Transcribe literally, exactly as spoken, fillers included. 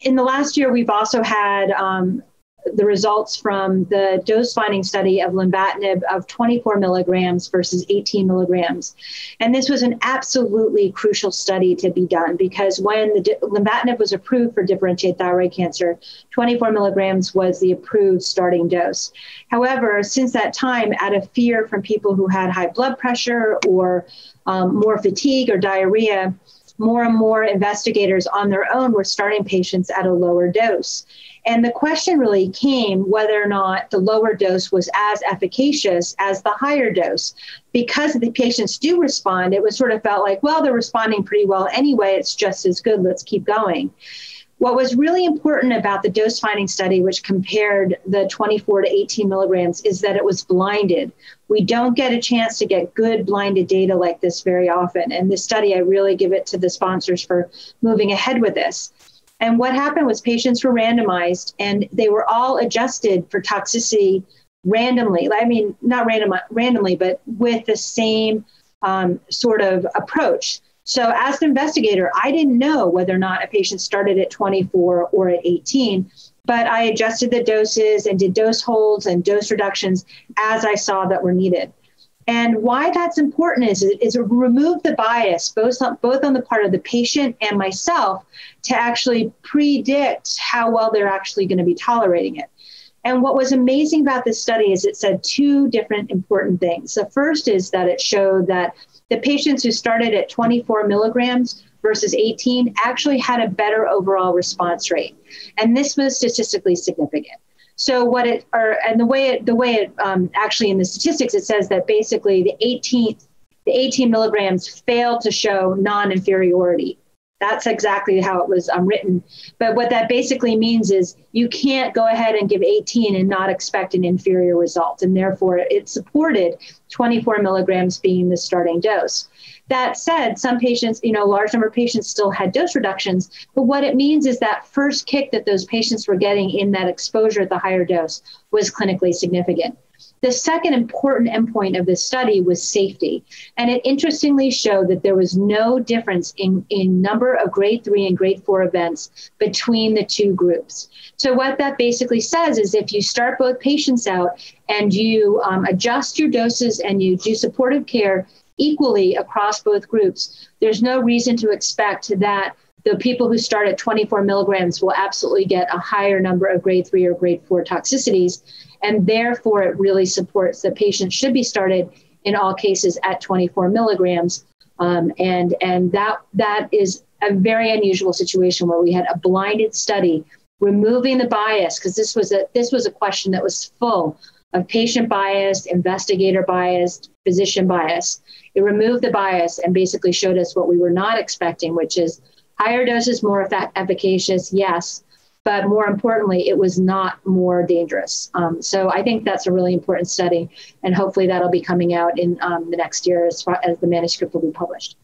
In the last year, we've also had um, the results from the dose-finding study of lenvatinib of twenty-four milligrams versus eighteen milligrams. And this was an absolutely crucial study to be done because when the di- lenvatinib was approved for differentiated thyroid cancer, twenty-four milligrams was the approved starting dose. However, since that time, out of fear from people who had high blood pressure or um, more fatigue or diarrhea, more and more investigators on their own were starting patients at a lower dose. And the question really came whether or not the lower dose was as efficacious as the higher dose. Because the patients do respond, it was sort of felt like, well, they're responding pretty well anyway, it's just as good, let's keep going. What was really important about the dose-finding study, which compared the twenty-four to eighteen milligrams, is that it was blinded. We don't get a chance to get good blinded data like this very often. And this study, I really give it to the sponsors for moving ahead with this. And what happened was patients were randomized and they were all adjusted for toxicity randomly. I mean, not random, randomly, but with the same um, sort of approach. So as an investigator, I didn't know whether or not a patient started at twenty-four or at eighteen, but I adjusted the doses and did dose holds and dose reductions as I saw that were needed. And why that's important is, is remove the bias, both on, both on the part of the patient and myself, to actually predict how well they're actually going to be tolerating it. And what was amazing about this study is it said two different important things. The first is that it showed that the patients who started at twenty-four milligrams versus eighteen actually had a better overall response rate. And this was statistically significant. So what it, or, and the way it, the way it um, actually in the statistics, it says that basically the eighteen milligrams failed to show non-inferiority. That's exactly how it was um, written. But what that basically means is you can't go ahead and give eighteen and not expect an inferior result. And therefore, it supported twenty-four milligrams being the starting dose. That said, some patients, you know, a large number of patients still had dose reductions. But what it means is that first kick that those patients were getting in that exposure at the higher dose was clinically significant. The second important endpoint of this study was safety. And it interestingly showed that there was no difference in, in number of grade three and grade four events between the two groups. So what that basically says is if you start both patients out and you um, adjust your doses and you do supportive care equally across both groups, there's no reason to expect that the people who start at twenty-four milligrams will absolutely get a higher number of grade three or grade four toxicities. And therefore, it really supports that patients should be started in all cases at twenty-four milligrams. Um, and and that that is a very unusual situation where we had a blinded study, removing the bias, because this was a this was a question that was full of patient bias, investigator bias, physician bias. It removed the bias and basically showed us what we were not expecting, which is higher doses, more efficacious, yes. But more importantly, it was not more dangerous. Um, so I think that's a really important study, and hopefully that'll be coming out in um, the next year as far as the manuscript will be published.